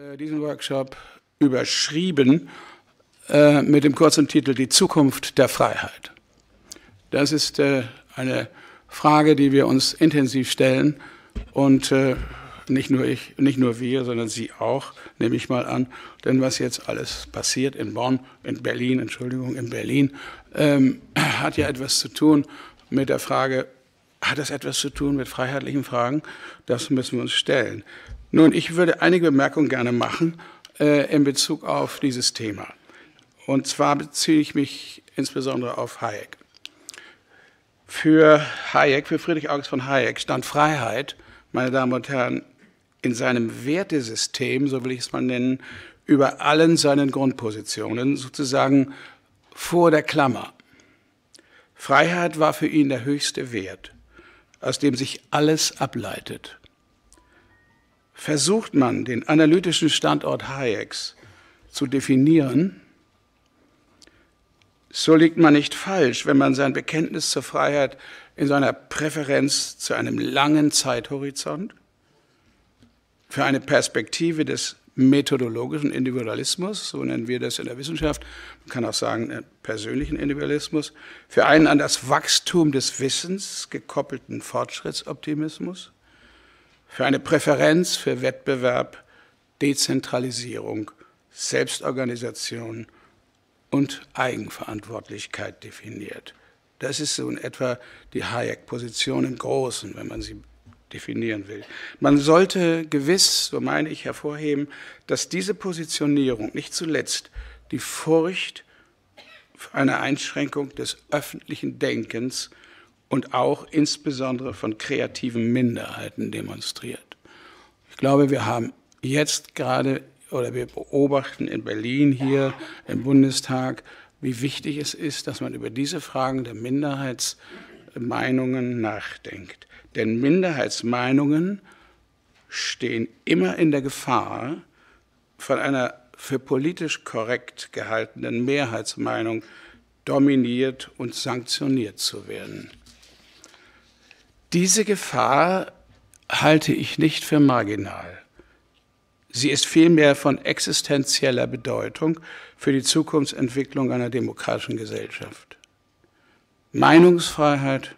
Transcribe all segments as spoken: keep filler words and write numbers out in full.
äh, diesen Workshop überschrieben äh, mit dem kurzen Titel Die Zukunft der Freiheit. Das ist äh, eine Frage, die wir uns intensiv stellen und äh, nicht nur ich, nicht nur wir, sondern Sie auch, nehme ich mal an. Denn was jetzt alles passiert in Bonn, in Berlin, Entschuldigung, in Berlin, ähm, hat ja etwas zu tun mit der Frage, hat das etwas zu tun mit freiheitlichen Fragen? Das müssen wir uns stellen. Nun, ich würde einige Bemerkungen gerne machen äh, in Bezug auf dieses Thema. Und zwar beziehe ich mich insbesondere auf Hayek. Für Hayek, für Friedrich August von Hayek stand Freiheit, meine Damen und Herren, in seinem Wertesystem, so will ich es mal nennen, über allen seinen Grundpositionen, sozusagen vor der Klammer. Freiheit war für ihn der höchste Wert, aus dem sich alles ableitet. Versucht man, den analytischen Standort Hayeks zu definieren, so liegt man nicht falsch, wenn man sein Bekenntnis zur Freiheit in seiner Präferenz zu einem langen Zeithorizont, für eine Perspektive des methodologischen Individualismus, so nennen wir das in der Wissenschaft, man kann auch sagen persönlichen Individualismus, für einen an das Wachstum des Wissens gekoppelten Fortschrittsoptimismus, für eine Präferenz für Wettbewerb, Dezentralisierung, Selbstorganisation und Eigenverantwortlichkeit definiert. Das ist so in etwa die Hayek-Position im Großen, wenn man sie definieren will. Man sollte gewiss, so meine ich, hervorheben, dass diese Positionierung nicht zuletzt die Furcht einer Einschränkung des öffentlichen Denkens und auch insbesondere von kreativen Minderheiten demonstriert. Ich glaube, wir haben jetzt gerade, oder wir beobachten in Berlin hier im Bundestag, wie wichtig es ist, dass man über diese Fragen der Minderheitsmeinungen nachdenkt. Denn Minderheitsmeinungen stehen immer in der Gefahr, von einer für politisch korrekt gehaltenen Mehrheitsmeinung dominiert und sanktioniert zu werden. Diese Gefahr halte ich nicht für marginal. Sie ist vielmehr von existenzieller Bedeutung für die Zukunftsentwicklung einer demokratischen Gesellschaft. Meinungsfreiheit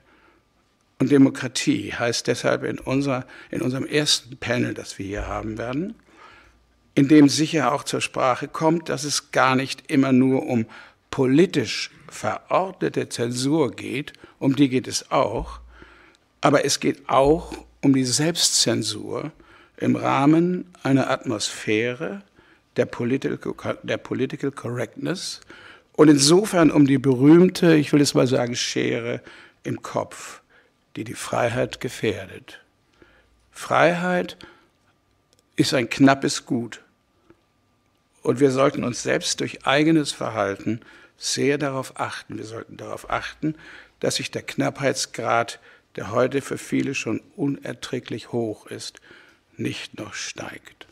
und Demokratie heißt deshalb in, unser, in unserem ersten Panel, das wir hier haben werden, in dem sicher auch zur Sprache kommt, dass es gar nicht immer nur um politisch verordnete Zensur geht, um die geht es auch, aber es geht auch um die Selbstzensur im Rahmen einer Atmosphäre der Political, der Political Correctness und insofern um die berühmte, ich will es mal sagen, Schere im Kopf, die die Freiheit gefährdet. Freiheit ist ein knappes Gut und wir sollten uns selbst durch eigenes Verhalten sehr darauf achten. Wir sollten darauf achten, dass sich der Knappheitsgrad, der heute für viele schon unerträglich hoch ist, nicht noch steigt.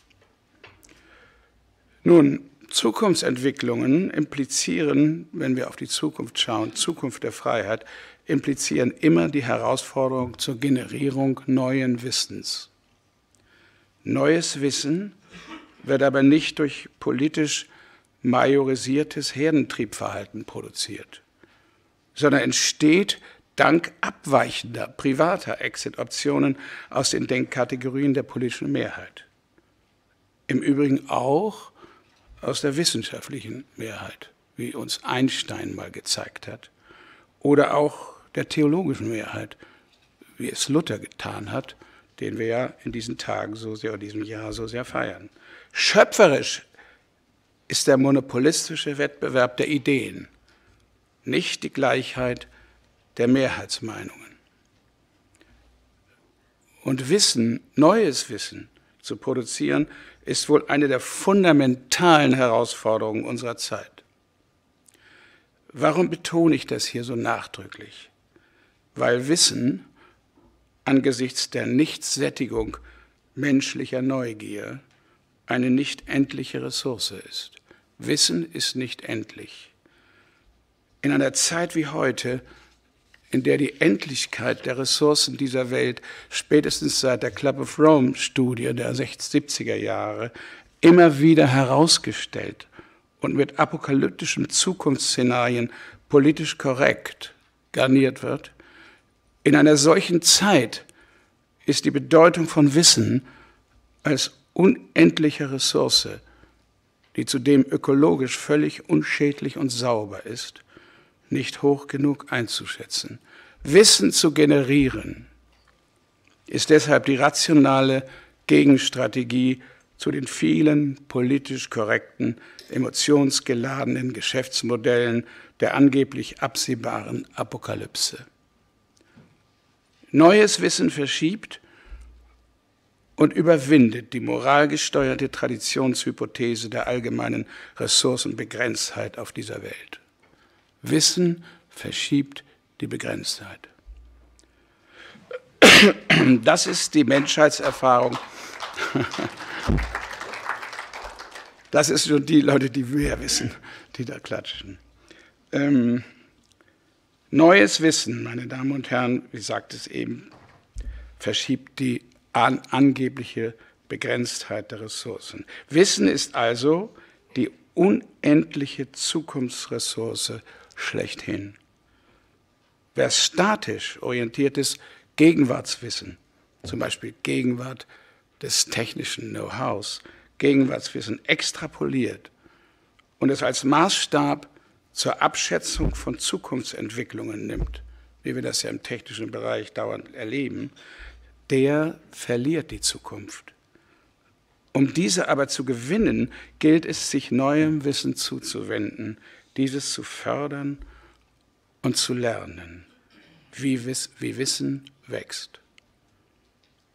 Nun, Zukunftsentwicklungen implizieren, wenn wir auf die Zukunft schauen, Zukunft der Freiheit, implizieren immer die Herausforderung zur Generierung neuen Wissens. Neues Wissen wird aber nicht durch politisch majorisiertes Herdentriebverhalten produziert, sondern entsteht dank abweichender, privater Exit-Optionen aus den Denkkategorien der politischen Mehrheit. Im Übrigen auch aus der wissenschaftlichen Mehrheit, wie uns Einstein mal gezeigt hat, oder auch der theologischen Mehrheit, wie es Luther getan hat, den wir ja in diesen Tagen so sehr, in diesem Jahr so sehr feiern. Schöpferisch ist der monopolistische Wettbewerb der Ideen, nicht die Gleichheit der Mehrheitsmeinungen. Und Wissen, neues Wissen zu produzieren, ist wohl eine der fundamentalen Herausforderungen unserer Zeit. Warum betone ich das hier so nachdrücklich? Weil Wissen angesichts der Nichtsättigung menschlicher Neugier eine nicht endliche Ressource ist. Wissen ist nicht endlich. In einer Zeit wie heute, in der die Endlichkeit der Ressourcen dieser Welt spätestens seit der Club of Rome-Studie der siebziger Jahre immer wieder herausgestellt und mit apokalyptischen Zukunftsszenarien politisch korrekt garniert wird, in einer solchen Zeit ist die Bedeutung von Wissen als unendliche Ressource, die zudem ökologisch völlig unschädlich und sauber ist, nicht hoch genug einzuschätzen. Wissen zu generieren ist deshalb die rationale Gegenstrategie zu den vielen politisch korrekten, emotionsgeladenen Geschäftsmodellen der angeblich absehbaren Apokalypse. Neues Wissen verschiebt und überwindet die moralgesteuerte Traditionshypothese der allgemeinen Ressourcenbegrenztheit auf dieser Welt. Wissen verschiebt die Begrenztheit. Das ist die Menschheitserfahrung. Das ist nur die Leute, die mehr wissen, die da klatschen. Ähm, neues Wissen, meine Damen und Herren, wie sagt es eben, verschiebt die an, angebliche Begrenztheit der Ressourcen. Wissen ist also die unendliche Zukunftsressource schlechthin. Wer statisch orientiertes Gegenwartswissen, zum Beispiel Gegenwart des technischen Know-hows, Gegenwartswissen extrapoliert und es als Maßstab zur Abschätzung von Zukunftsentwicklungen nimmt, wie wir das ja im technischen Bereich dauernd erleben, der verliert die Zukunft. Um diese aber zu gewinnen, gilt es, sich neuem Wissen zuzuwenden, dieses zu fördern und zu lernen, wie, Wiss- wie Wissen wächst.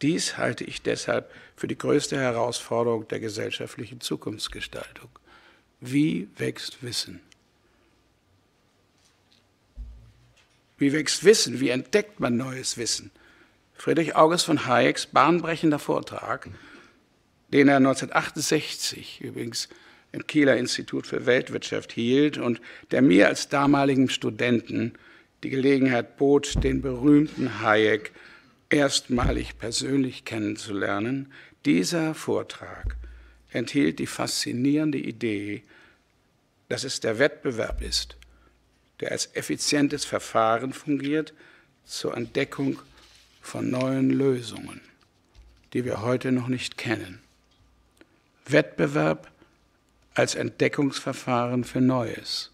Dies halte ich deshalb für die größte Herausforderung der gesellschaftlichen Zukunftsgestaltung. Wie wächst Wissen? Wie wächst Wissen? Wie entdeckt man neues Wissen? Friedrich August von Hayeks bahnbrechender Vortrag, den er neunzehnhundertachtundsechzig übrigens im Kieler Institut für Weltwirtschaft hielt und der mir als damaligen Studenten die Gelegenheit bot, den berühmten Hayek erstmalig persönlich kennenzulernen. Dieser Vortrag enthielt die faszinierende Idee, dass es der Wettbewerb ist, der als effizientes Verfahren fungiert zur Entdeckung von neuen Lösungen, die wir heute noch nicht kennen. Wettbewerb als Entdeckungsverfahren für Neues.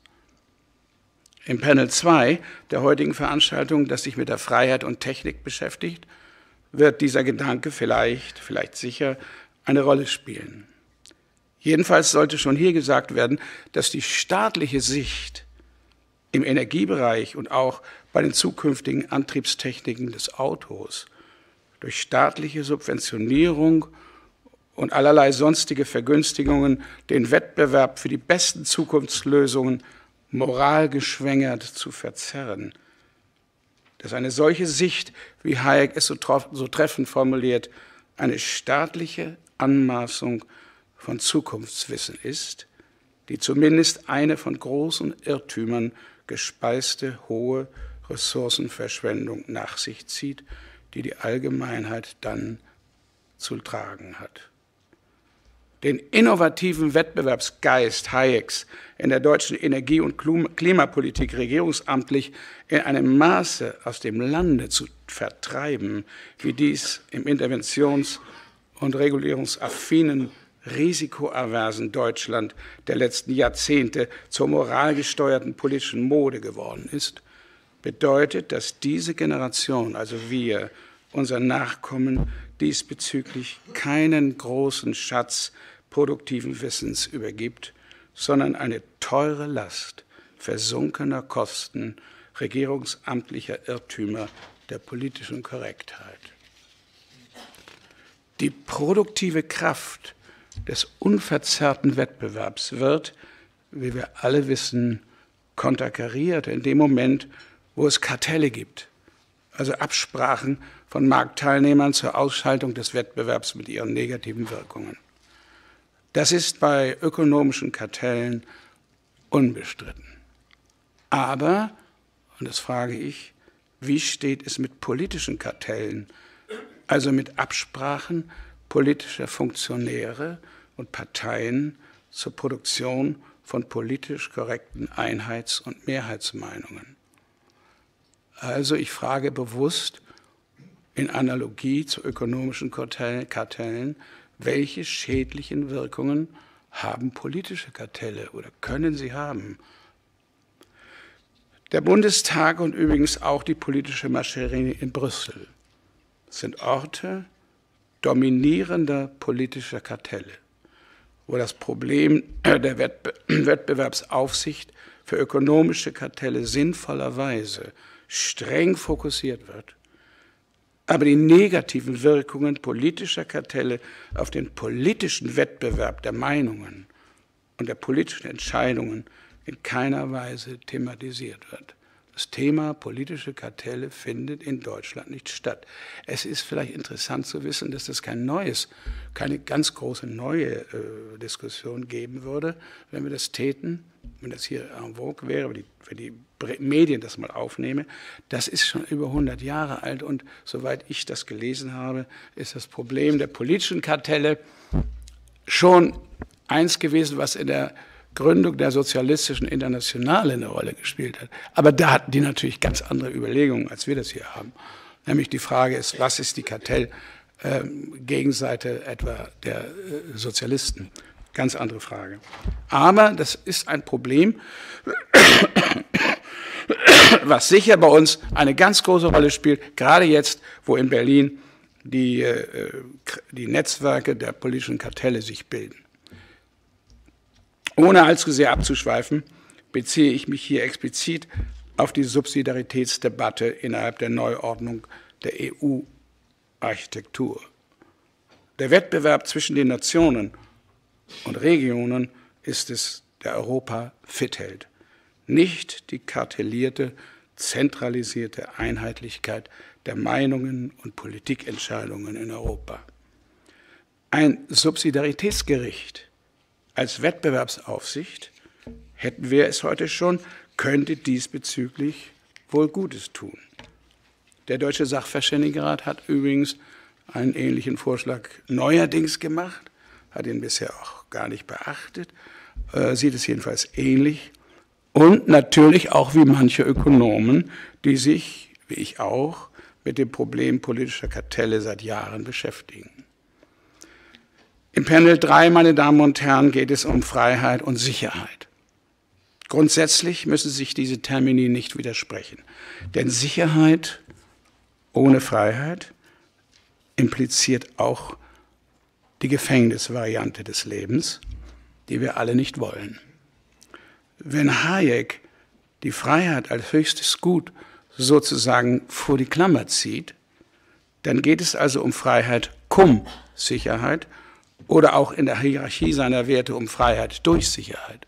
Im Panel zwei der heutigen Veranstaltung, das sich mit der Freiheit und Technik beschäftigt, wird dieser Gedanke vielleicht, vielleicht sicher, eine Rolle spielen. Jedenfalls sollte schon hier gesagt werden, dass die staatliche Sicht im Energiebereich und auch bei den zukünftigen Antriebstechniken des Autos durch staatliche Subventionierung und allerlei sonstige Vergünstigungen den Wettbewerb für die besten Zukunftslösungen moralgeschwängert zu verzerren. Dass eine solche Sicht, wie Hayek es so, so treffend formuliert, eine staatliche Anmaßung von Zukunftswissen ist, die zumindest eine von großen Irrtümern gespeiste hohe Ressourcenverschwendung nach sich zieht, die die Allgemeinheit dann zu tragen hat. Den innovativen Wettbewerbsgeist Hayeks in der deutschen Energie- und Klimapolitik regierungsamtlich in einem Maße aus dem Lande zu vertreiben, wie dies im interventions- und regulierungsaffinen, risikoaversen Deutschland der letzten Jahrzehnte zur moralgesteuerten politischen Mode geworden ist, bedeutet, dass diese Generation, also wir, unser Nachkommen, diesbezüglich keinen großen Schatz produktiven Wissens übergibt, sondern eine teure Last versunkener Kosten regierungsamtlicher Irrtümer der politischen Korrektheit. Die produktive Kraft des unverzerrten Wettbewerbs wird, wie wir alle wissen, konterkariert in dem Moment, wo es Kartelle gibt, also Absprachen von Marktteilnehmern zur Ausschaltung des Wettbewerbs mit ihren negativen Wirkungen. Das ist bei ökonomischen Kartellen unbestritten. Aber, und das frage ich, wie steht es mit politischen Kartellen, also mit Absprachen politischer Funktionäre und Parteien zur Produktion von politisch korrekten Einheits- und Mehrheitsmeinungen. Also ich frage bewusst in Analogie zu ökonomischen Kartellen, welche schädlichen Wirkungen haben politische Kartelle oder können sie haben? Der Bundestag und übrigens auch die politische Maschinerie in Brüssel sind Orte dominierender politischer Kartelle, wo das Problem der Wettbewerbsaufsicht für ökonomische Kartelle sinnvollerweise streng fokussiert wird, aber die negativen Wirkungen politischer Kartelle auf den politischen Wettbewerb der Meinungen und der politischen Entscheidungen in keiner Weise thematisiert wird. Das Thema politische Kartelle findet in Deutschland nicht statt. Es ist vielleicht interessant zu wissen, dass es kein neues, keine ganz große neue äh, Diskussion geben würde, wenn wir das täten, wenn das hier en vogue wäre, wenn die, wenn die Medien das mal aufnehmen. Das ist schon über hundert Jahre alt und soweit ich das gelesen habe, ist das Problem der politischen Kartelle schon eins gewesen, was in der Gründung der Sozialistischen Internationale eine Rolle gespielt hat. Aber da hatten die natürlich ganz andere Überlegungen, als wir das hier haben. Nämlich die Frage ist, was ist die Kartellgegenseite etwa der Sozialisten? Ganz andere Frage. Aber das ist ein Problem, was sicher bei uns eine ganz große Rolle spielt, gerade jetzt, wo in Berlin die, die Netzwerke der politischen Kartelle sich bilden. Ohne allzu sehr abzuschweifen, beziehe ich mich hier explizit auf die Subsidiaritätsdebatte innerhalb der Neuordnung der E U-Architektur. Der Wettbewerb zwischen den Nationen und Regionen ist es, der Europa fit hält, nicht die kartellierte, zentralisierte Einheitlichkeit der Meinungen und Politikentscheidungen in Europa. Ein Subsidiaritätsgericht als Wettbewerbsaufsicht, hätten wir es heute schon, könnte diesbezüglich wohl Gutes tun. Der Deutsche Sachverständigenrat hat übrigens einen ähnlichen Vorschlag neuerdings gemacht, hat ihn bisher auch gar nicht beachtet, äh, sieht es jedenfalls ähnlich. Und natürlich auch wie manche Ökonomen, die sich, wie ich auch, mit dem Problem politischer Kartelle seit Jahren beschäftigen. Im Panel drei, meine Damen und Herren, geht es um Freiheit und Sicherheit. Grundsätzlich müssen sich diese Termini nicht widersprechen, denn Sicherheit ohne Freiheit impliziert auch die Gefängnisvariante des Lebens, die wir alle nicht wollen. Wenn Hayek die Freiheit als höchstes Gut sozusagen vor die Klammer zieht, dann geht es also um Freiheit cum Sicherheit, oder auch in der Hierarchie seiner Werte um Freiheit durch Sicherheit.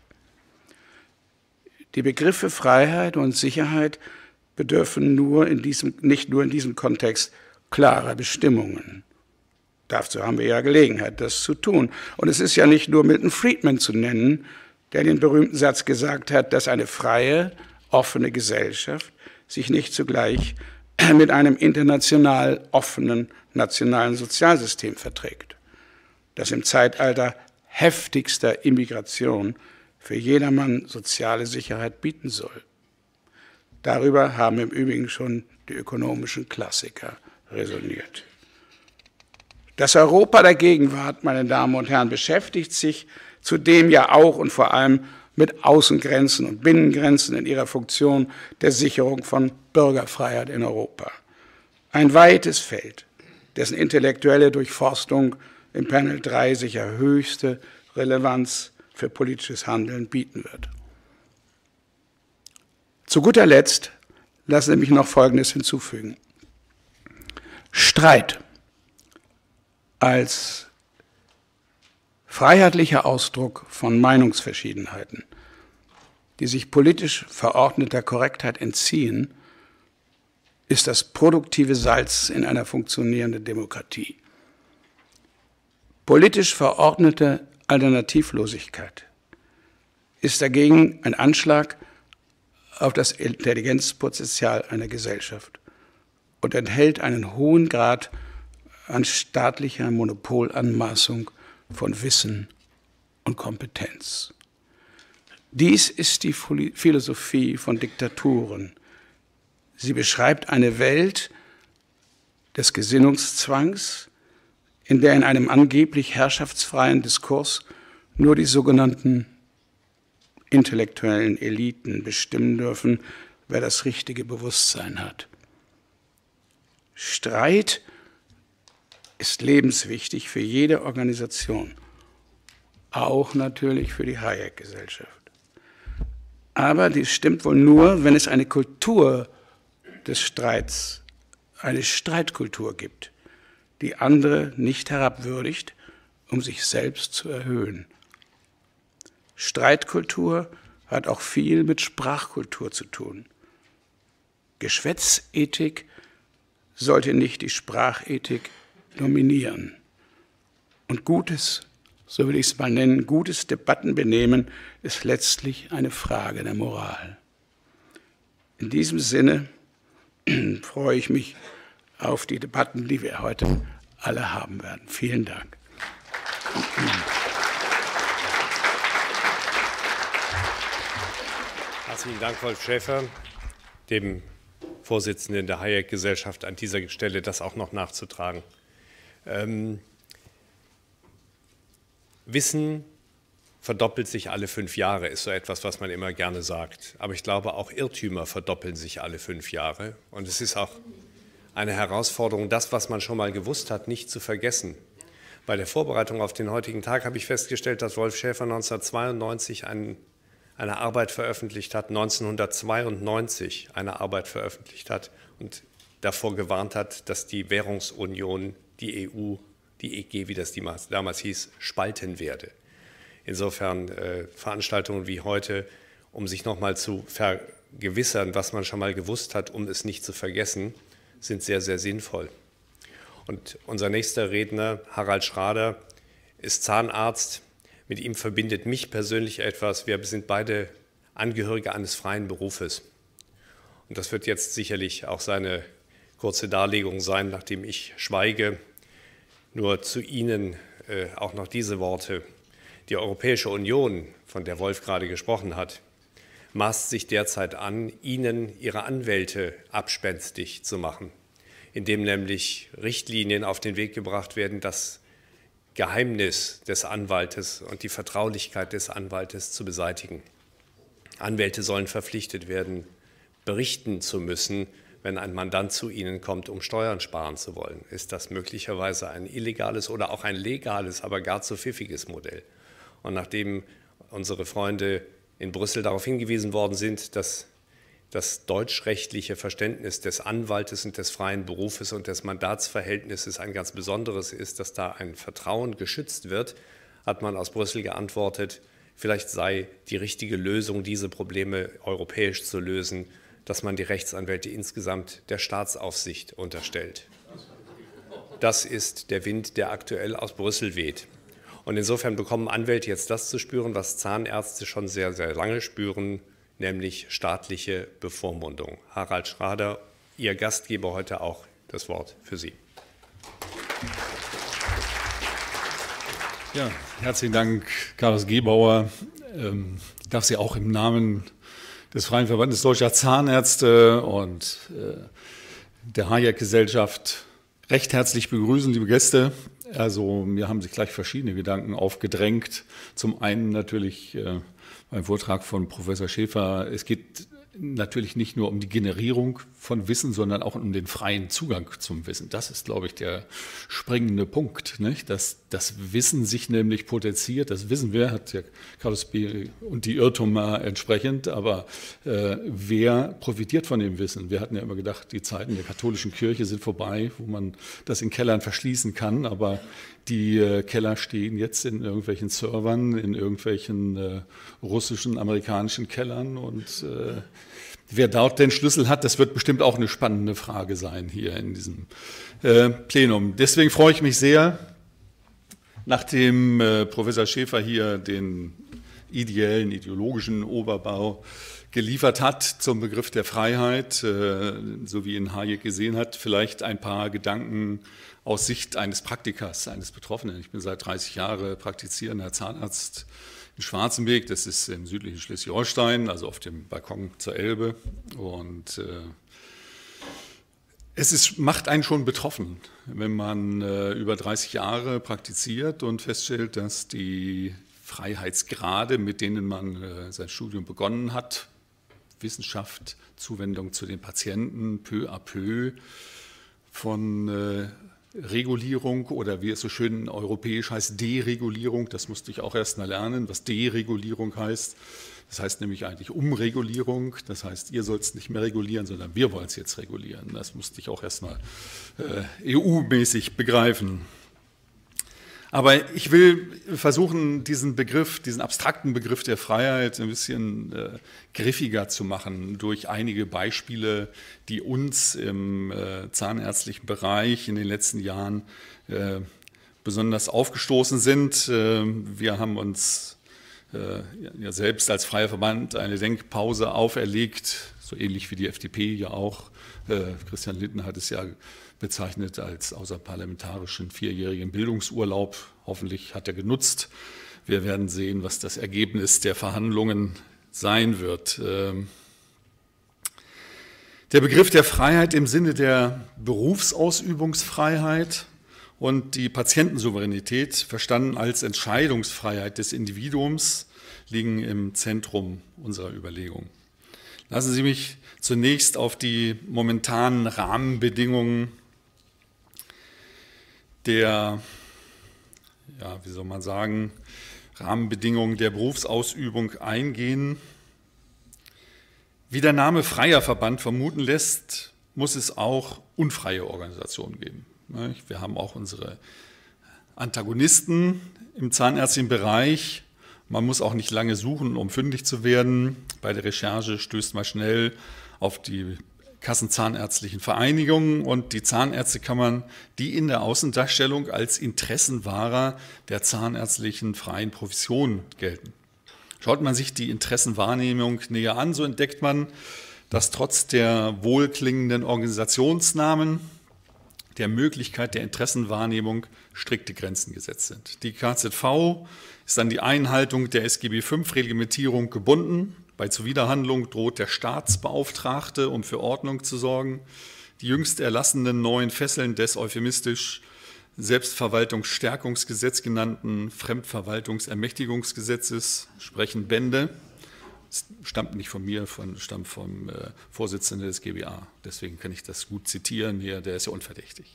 Die Begriffe Freiheit und Sicherheit bedürfen nur in diesem, nicht nur in diesem Kontext klarer Bestimmungen. Dazu haben wir ja Gelegenheit, das zu tun. Und es ist ja nicht nur Milton Friedman zu nennen, der den berühmten Satz gesagt hat, dass eine freie, offene Gesellschaft sich nicht zugleich mit einem international offenen nationalen Sozialsystem verträgt, das im Zeitalter heftigster Immigration für jedermann soziale Sicherheit bieten soll. Darüber haben im Übrigen schon die ökonomischen Klassiker resoniert. Das Europa der Gegenwart, meine Damen und Herren, beschäftigt sich zudem ja auch und vor allem mit Außengrenzen und Binnengrenzen in ihrer Funktion der Sicherung von Bürgerfreiheit in Europa. Ein weites Feld, dessen intellektuelle Durchforstung im Panel drei sicher höchste Relevanz für politisches Handeln bieten wird. Zu guter Letzt lassen Sie mich noch Folgendes hinzufügen. Streit als freiheitlicher Ausdruck von Meinungsverschiedenheiten, die sich politisch verordneter Korrektheit entziehen, ist das produktive Salz in einer funktionierenden Demokratie. Politisch verordnete Alternativlosigkeit ist dagegen ein Anschlag auf das Intelligenzpotenzial einer Gesellschaft und enthält einen hohen Grad an staatlicher Monopolanmaßung von Wissen und Kompetenz. Dies ist die Philosophie von Diktaturen. Sie beschreibt eine Welt des Gesinnungszwangs, in der in einem angeblich herrschaftsfreien Diskurs nur die sogenannten intellektuellen Eliten bestimmen dürfen, wer das richtige Bewusstsein hat. Streit ist lebenswichtig für jede Organisation, auch natürlich für die Hayek-Gesellschaft. Aber dies stimmt wohl nur, wenn es eine Kultur des Streits, eine Streitkultur gibt, die andere nicht herabwürdigt, um sich selbst zu erhöhen. Streitkultur hat auch viel mit Sprachkultur zu tun. Geschwätzethik sollte nicht die Sprachethik dominieren. Und gutes, so will ich es mal nennen, gutes Debattenbenehmen ist letztlich eine Frage der Moral. In diesem Sinne freue ich mich auf die Debatten, die wir heute alle haben werden. Vielen Dank. Herzlichen Dank, Wolf Schäfer, dem Vorsitzenden der Hayek-Gesellschaft, an dieser Stelle das auch noch nachzutragen. Ähm, Wissen verdoppelt sich alle fünf Jahre, ist so etwas, was man immer gerne sagt. Aber ich glaube, auch Irrtümer verdoppeln sich alle fünf Jahre. Und es ist auch eine Herausforderung, das, was man schon mal gewusst hat, nicht zu vergessen. Bei der Vorbereitung auf den heutigen Tag habe ich festgestellt, dass Wolf Schäfer neunzehnhundertzweiundneunzig einen eine Arbeit veröffentlicht hat, neunzehnhundertzweiundneunzig eine Arbeit veröffentlicht hat und davor gewarnt hat, dass die Währungsunion, die E U, die E G, wie das damals hieß, spalten werde. Insofern äh, Veranstaltungen wie heute, um sich nochmal zu vergewissern, was man schon mal gewusst hat, um es nicht zu vergessen, sind sehr, sehr sinnvoll. Und unser nächster Redner, Harald Schrader, ist Zahnarzt. Mit ihm verbindet mich persönlich etwas. Wir sind beide Angehörige eines freien Berufes. Und das wird jetzt sicherlich auch seine kurze Darlegung sein, nachdem ich schweige. Nur zu Ihnen äh, auch noch diese Worte. Die Europäische Union, von der Wolf gerade gesprochen hat, maßt sich derzeit an, Ihnen Ihre Anwälte abspenstig zu machen, indem nämlich Richtlinien auf den Weg gebracht werden, dass Geheimnis des Anwaltes und die Vertraulichkeit des Anwaltes zu beseitigen. Anwälte sollen verpflichtet werden, berichten zu müssen, wenn ein Mandant zu ihnen kommt, um Steuern sparen zu wollen. Ist das möglicherweise ein illegales oder auch ein legales, aber gar zu pfiffiges Modell? Und nachdem unsere Freunde in Brüssel darauf hingewiesen worden sind, dass das deutschrechtliche Verständnis des Anwaltes und des freien Berufes und des Mandatsverhältnisses ein ganz besonderes ist, dass da ein Vertrauen geschützt wird, hat man aus Brüssel geantwortet, vielleicht sei die richtige Lösung, diese Probleme europäisch zu lösen, dass man die Rechtsanwälte insgesamt der Staatsaufsicht unterstellt. Das ist der Wind, der aktuell aus Brüssel weht. Und insofern bekommen Anwälte jetzt das zu spüren, was Zahnärzte schon sehr, sehr lange spüren, nämlich staatliche Bevormundung. Harald Schrader, Ihr Gastgeber heute auch, das Wort für Sie. Ja, herzlichen Dank, Carlos Gebauer. Ich darf Sie auch im Namen des Freien Verbandes Deutscher Zahnärzte und der Hayek-Gesellschaft recht herzlich begrüßen, liebe Gäste. Also mir haben sich gleich verschiedene Gedanken aufgedrängt. Zum einen natürlich beim Vortrag von Professor Schäfer, es geht natürlich nicht nur um die Generierung von Wissen, sondern auch um den freien Zugang zum Wissen. Das ist, glaube ich, der springende Punkt, nicht? Dass das Wissen sich nämlich potenziert. Das wissen wir, hat ja Carlos B. und die Irrtümer entsprechend, aber äh, wer profitiert von dem Wissen? Wir hatten ja immer gedacht, die Zeiten der katholischen Kirche sind vorbei, wo man das in Kellern verschließen kann, aber die äh, Keller stehen jetzt in irgendwelchen Servern, in irgendwelchen äh, russischen, amerikanischen Kellern und äh, wer dort den Schlüssel hat, das wird bestimmt auch eine spannende Frage sein hier in diesem äh, Plenum. Deswegen freue ich mich sehr, nachdem äh, Professor Schäfer hier den ideellen, ideologischen Oberbau geliefert hat zum Begriff der Freiheit, äh, so wie ihn Hayek gesehen hat, vielleicht ein paar Gedanken aus Sicht eines Praktikers, eines Betroffenen. Ich bin seit dreißig Jahren praktizierender Zahnarzt in Schwarzenweg, das ist im südlichen Schleswig-Holstein, also auf dem Balkon zur Elbe, und äh, es ist, macht einen schon betroffen, wenn man äh, über dreißig Jahre praktiziert und feststellt, dass die Freiheitsgrade, mit denen man äh, sein Studium begonnen hat, Wissenschaft, Zuwendung zu den Patienten, peu à peu von äh, Regulierung oder wie es so schön europäisch heißt, Deregulierung, das musste ich auch erst mal lernen, was Deregulierung heißt. Das heißt nämlich eigentlich Umregulierung, das heißt, ihr sollt es nicht mehr regulieren, sondern wir wollen es jetzt regulieren. Das musste ich auch erst mal äh, E U-mäßig begreifen. Aber ich will versuchen, diesen Begriff, diesen abstrakten Begriff der Freiheit ein bisschen äh, griffiger zu machen durch einige Beispiele, die uns im äh, zahnärztlichen Bereich in den letzten Jahren äh, besonders aufgestoßen sind. Äh, wir haben uns ja selbst als Freier Verband eine Denkpause auferlegt, so ähnlich wie die F D P ja auch. Christian Lindner hat es ja bezeichnet als außerparlamentarischen vierjährigen Bildungsurlaub. Hoffentlich hat er genutzt. Wir werden sehen, was das Ergebnis der Verhandlungen sein wird. Der Begriff der Freiheit im Sinne der Berufsausübungsfreiheit und die Patientensouveränität, verstanden als Entscheidungsfreiheit des Individuums, liegen im Zentrum unserer Überlegung. Lassen Sie mich zunächst auf die momentanen Rahmenbedingungen der, ja, wie soll man sagen, Rahmenbedingungen der Berufsausübung eingehen. Wie der Name Freier Verband vermuten lässt, muss es auch unfreie Organisationen geben. Wir haben auch unsere Antagonisten im zahnärztlichen Bereich. Man muss auch nicht lange suchen, um fündig zu werden. Bei der Recherche stößt man schnell auf die Kassenzahnärztlichen Vereinigungen und die Zahnärztekammern, die in der Außendarstellung als Interessenwahrer der zahnärztlichen freien Profession gelten. Schaut man sich die Interessenwahrnehmung näher an, so entdeckt man, dass trotz der wohlklingenden Organisationsnamen der Möglichkeit der Interessenwahrnehmung strikte Grenzen gesetzt sind. Die K Z V ist an die Einhaltung der S G B fünf-Reglementierung gebunden. Bei Zuwiderhandlung droht der Staatsbeauftragte, um für Ordnung zu sorgen. Die jüngst erlassenen neuen Fesseln des euphemistisch Selbstverwaltungsstärkungsgesetz genannten Fremdverwaltungsermächtigungsgesetzes sprechen Bände. Das stammt nicht von mir, von, stammt vom äh, Vorsitzenden des G B A. Deswegen kann ich das gut zitieren hier, der ist ja unverdächtig.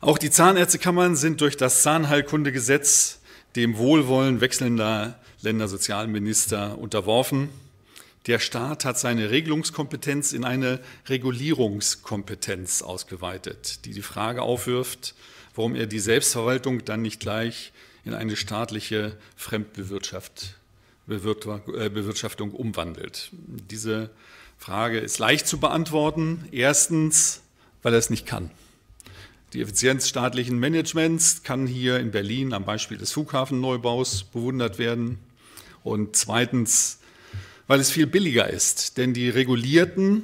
Auch die Zahnärztekammern sind durch das Zahnheilkundegesetz dem Wohlwollen wechselnder Ländersozialminister unterworfen. Der Staat hat seine Regelungskompetenz in eine Regulierungskompetenz ausgeweitet, die die Frage aufwirft, warum er die Selbstverwaltung dann nicht gleich in eine staatliche Fremdbewirtschaft Bewirtschaftung umwandelt. Diese Frage ist leicht zu beantworten. Erstens, weil er es nicht kann. Die Effizienz staatlichen Managements kann hier in Berlin am Beispiel des Flughafenneubaus bewundert werden. Und zweitens, weil es viel billiger ist, denn die Regulierten,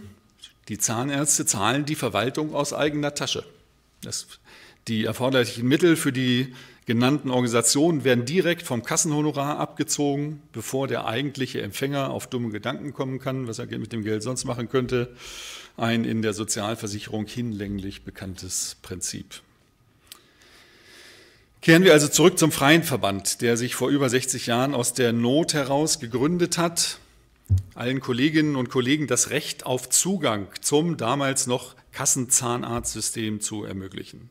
die Zahnärzte, zahlen die Verwaltung aus eigener Tasche. Das, die erforderlichen Mittel für die genannten Organisationen werden direkt vom Kassenhonorar abgezogen, bevor der eigentliche Empfänger auf dumme Gedanken kommen kann, was er mit dem Geld sonst machen könnte. Ein in der Sozialversicherung hinlänglich bekanntes Prinzip. Kehren wir also zurück zum Freien Verband, der sich vor über sechzig Jahren aus der Not heraus gegründet hat, allen Kolleginnen und Kollegen das Recht auf Zugang zum damals noch Kassenzahnarztsystem zu ermöglichen.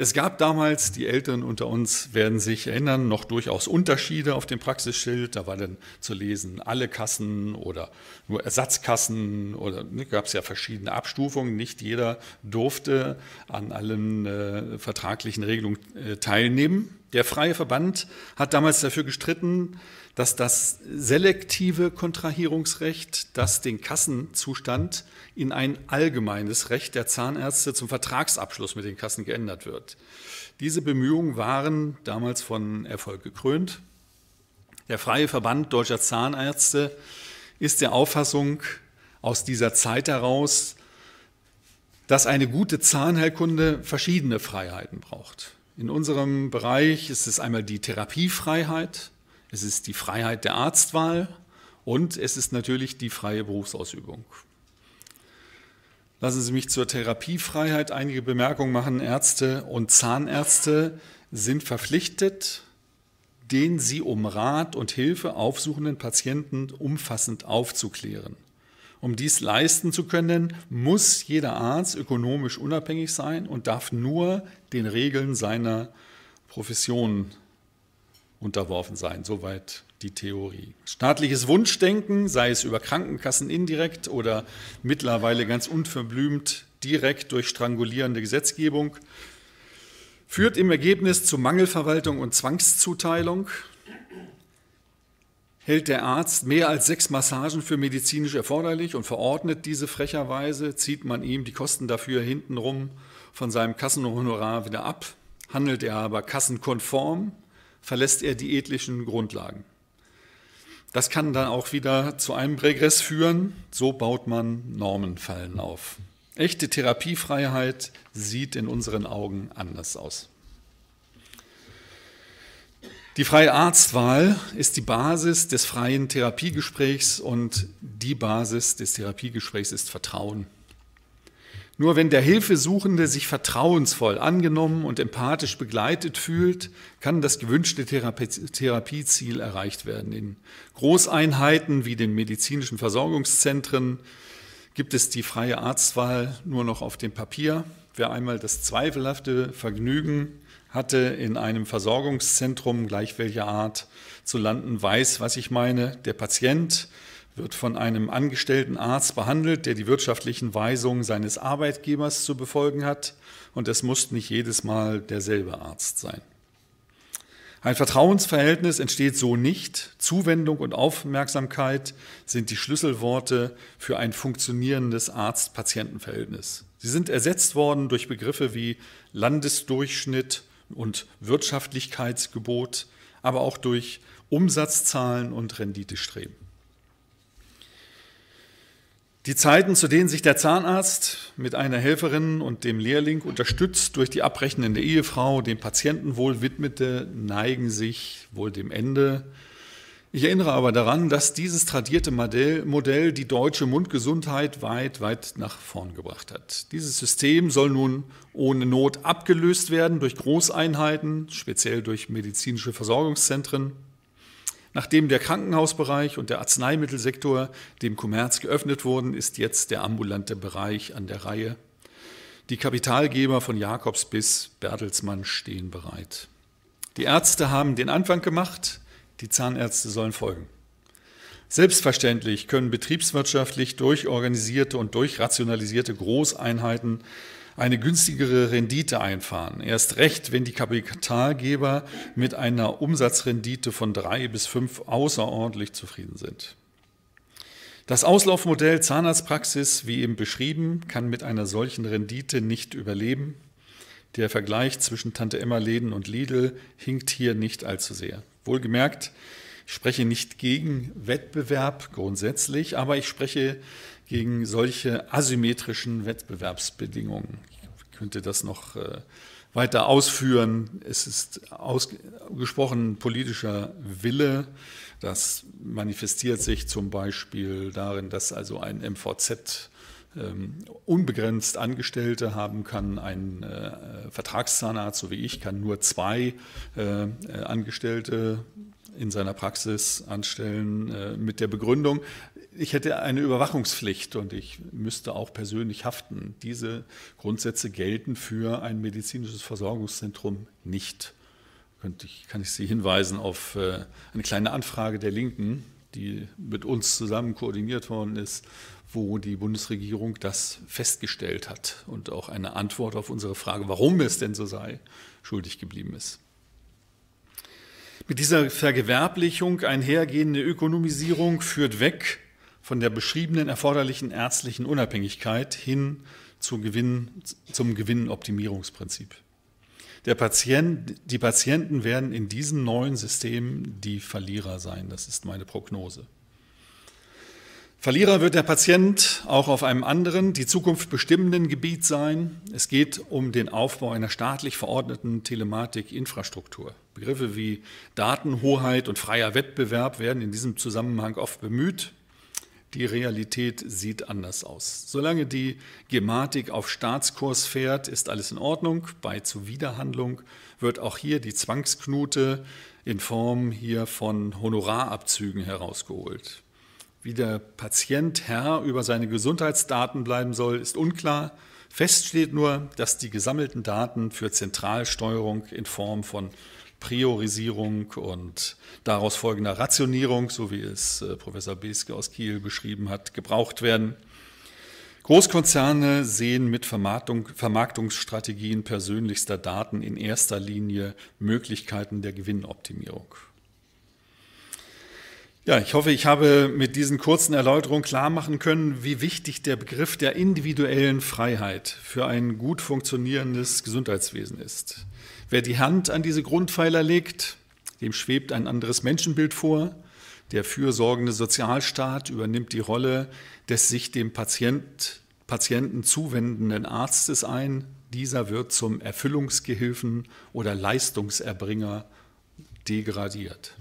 Es gab damals, die Älteren unter uns werden sich erinnern, noch durchaus Unterschiede auf dem Praxisschild. Da war dann zu lesen, alle Kassen oder nur Ersatzkassen, oder ne, gab es ja verschiedene Abstufungen. Nicht jeder durfte an allen äh, vertraglichen Regelungen äh, teilnehmen. Der Freie Verband hat damals dafür gestritten, dass das selektive Kontrahierungsrecht, das den Kassenzustand in ein allgemeines Recht der Zahnärzte zum Vertragsabschluss mit den Kassen geändert wird. Diese Bemühungen waren damals von Erfolg gekrönt. Der Freie Verband Deutscher Zahnärzte ist der Auffassung aus dieser Zeit heraus, dass eine gute Zahnheilkunde verschiedene Freiheiten braucht. In unserem Bereich ist es einmal die Therapiefreiheit, es ist die Freiheit der Arztwahl und es ist natürlich die freie Berufsausübung. Lassen Sie mich zur Therapiefreiheit einige Bemerkungen machen. Ärzte und Zahnärzte sind verpflichtet, den sie um Rat und Hilfe aufsuchenden Patienten umfassend aufzuklären. Um dies leisten zu können, muss jeder Arzt ökonomisch unabhängig sein und darf nur den Regeln seiner Profession unterworfen sein. Soweit die Theorie. Staatliches Wunschdenken, sei es über Krankenkassen indirekt oder mittlerweile ganz unverblümt direkt durch strangulierende Gesetzgebung, führt im Ergebnis zu Mangelverwaltung und Zwangszuteilung. Hält der Arzt mehr als sechs Massagen für medizinisch erforderlich und verordnet diese frecherweise, zieht man ihm die Kosten dafür hintenrum von seinem Kassenhonorar wieder ab. Handelt er aber kassenkonform, verlässt er die ethischen Grundlagen. Das kann dann auch wieder zu einem Regress führen. So baut man Normenfallen auf. Echte Therapiefreiheit sieht in unseren Augen anders aus. Die freie Arztwahl ist die Basis des freien Therapiegesprächs und die Basis des Therapiegesprächs ist Vertrauen. Nur wenn der Hilfesuchende sich vertrauensvoll angenommen und empathisch begleitet fühlt, kann das gewünschte Therapieziel erreicht werden. In Großeinheiten wie den medizinischen Versorgungszentren gibt es die freie Arztwahl nur noch auf dem Papier. Wer einmal das zweifelhafte Vergnügen hatte, in einem Versorgungszentrum gleich welcher Art zu landen, weiß, was ich meine. Der Patient wird von einem angestellten Arzt behandelt, der die wirtschaftlichen Weisungen seines Arbeitgebers zu befolgen hat. Und es muss nicht jedes Mal derselbe Arzt sein. Ein Vertrauensverhältnis entsteht so nicht. Zuwendung und Aufmerksamkeit sind die Schlüsselworte für ein funktionierendes Arzt-Patienten-Verhältnis. Sie sind ersetzt worden durch Begriffe wie Landesdurchschnitt und Wirtschaftlichkeitsgebot, aber auch durch Umsatzzahlen und Renditestreben. Die Zeiten, zu denen sich der Zahnarzt mit einer Helferin und dem Lehrling unterstützt durch die abrechnende Ehefrau dem Patientenwohl widmete, neigen sich wohl dem Ende. Ich erinnere aber daran, dass dieses tradierte Modell die deutsche Mundgesundheit weit, weit nach vorn gebracht hat. Dieses System soll nun ohne Not abgelöst werden durch Großeinheiten, speziell durch medizinische Versorgungszentren. Nachdem der Krankenhausbereich und der Arzneimittelsektor dem Kommerz geöffnet wurden, ist jetzt der ambulante Bereich an der Reihe. Die Kapitalgeber von Jacobs bis Bertelsmann stehen bereit. Die Ärzte haben den Anfang gemacht. Die Zahnärzte sollen folgen. Selbstverständlich können betriebswirtschaftlich durchorganisierte und durchrationalisierte Großeinheiten eine günstigere Rendite einfahren. Erst recht, wenn die Kapitalgeber mit einer Umsatzrendite von drei bis fünf außerordentlich zufrieden sind. Das Auslaufmodell Zahnarztpraxis, wie eben beschrieben, kann mit einer solchen Rendite nicht überleben. Der Vergleich zwischen Tante-Emma-Läden und Lidl hinkt hier nicht allzu sehr. Wohlgemerkt, ich spreche nicht gegen Wettbewerb grundsätzlich, aber ich spreche gegen solche asymmetrischen Wettbewerbsbedingungen. Ich könnte das noch weiter ausführen. Es ist ausgesprochen politischer Wille. Das manifestiert sich zum Beispiel darin, dass also ein M V Z unbegrenzt Angestellte haben kann, ein äh, Vertragszahnarzt, so wie ich, kann nur zwei äh, Angestellte in seiner Praxis anstellen äh, mit der Begründung, ich hätte eine Überwachungspflicht und ich müsste auch persönlich haften. Diese Grundsätze gelten für ein medizinisches Versorgungszentrum nicht. Könnte ich, kann ich Sie hinweisen auf äh, eine kleine Anfrage der Linken, die mit uns zusammen koordiniert worden ist, wo die Bundesregierung das festgestellt hat und auch eine Antwort auf unsere Frage, warum es denn so sei, schuldig geblieben ist. Mit dieser Vergewerblichung einhergehende Ökonomisierung führt weg von der beschriebenen erforderlichen ärztlichen Unabhängigkeit hin zum Gewinn, zum Gewinnoptimierungsprinzip. Der Patient, die Patienten werden in diesem neuen System die Verlierer sein. Das ist meine Prognose. Verlierer wird der Patient auch auf einem anderen, die Zukunft bestimmenden Gebiet sein. Es geht um den Aufbau einer staatlich verordneten Telematikinfrastruktur. Begriffe wie Datenhoheit und freier Wettbewerb werden in diesem Zusammenhang oft bemüht. Die Realität sieht anders aus. Solange die Gematik auf Staatskurs fährt, ist alles in Ordnung. Bei Zuwiderhandlung wird auch hier die Zwangsknute in Form hier von Honorarabzügen herausgeholt. Wie der Patient Herr über seine Gesundheitsdaten bleiben soll, ist unklar. Fest steht nur, dass die gesammelten Daten für Zentralsteuerung in Form von Priorisierung und daraus folgender Rationierung, so wie es Professor Beeske aus Kiel beschrieben hat, gebraucht werden. Großkonzerne sehen mit Vermarktung, Vermarktungsstrategien persönlichster Daten in erster Linie Möglichkeiten der Gewinnoptimierung. Ja, ich hoffe, ich habe mit diesen kurzen Erläuterungen klar machen können, wie wichtig der Begriff der individuellen Freiheit für ein gut funktionierendes Gesundheitswesen ist. Wer die Hand an diese Grundpfeiler legt, dem schwebt ein anderes Menschenbild vor. Der fürsorgende Sozialstaat übernimmt die Rolle des sich dem Patient, Patienten zuwendenden Arztes ein. Dieser wird zum Erfüllungsgehilfen oder Leistungserbringer degradiert.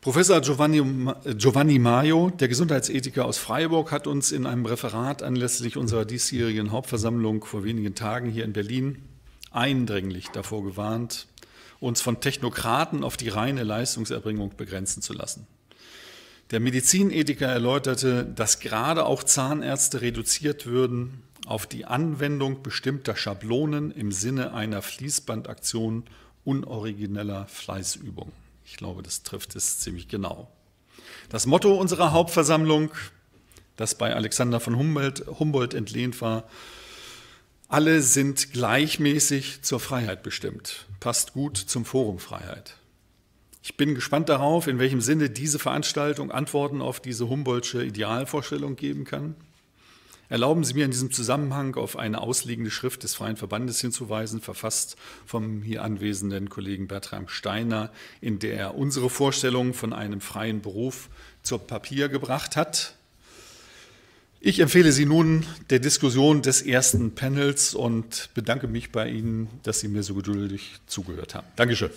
Professor Giovanni, Giovanni Maio, der Gesundheitsethiker aus Freiburg, hat uns in einem Referat anlässlich unserer diesjährigen Hauptversammlung vor wenigen Tagen hier in Berlin eindringlich davor gewarnt, uns von Technokraten auf die reine Leistungserbringung begrenzen zu lassen. Der Medizinethiker erläuterte, dass gerade auch Zahnärzte reduziert würden auf die Anwendung bestimmter Schablonen im Sinne einer Fließbandaktion unorigineller Fleißübungen. Ich glaube, das trifft es ziemlich genau. Das Motto unserer Hauptversammlung, das bei Alexander von Humboldt, Humboldt entlehnt war, alle sind gleichmäßig zur Freiheit bestimmt, passt gut zum Forum Freiheit. Ich bin gespannt darauf, in welchem Sinne diese Veranstaltung Antworten auf diese Humboldtsche Idealvorstellung geben kann. Erlauben Sie mir in diesem Zusammenhang auf eine ausliegende Schrift des Freien Verbandes hinzuweisen, verfasst vom hier anwesenden Kollegen Bertram Steiner, in der er unsere Vorstellungen von einem freien Beruf zu Papier gebracht hat. Ich empfehle Sie nun der Diskussion des ersten Panels und bedanke mich bei Ihnen, dass Sie mir so geduldig zugehört haben. Dankeschön.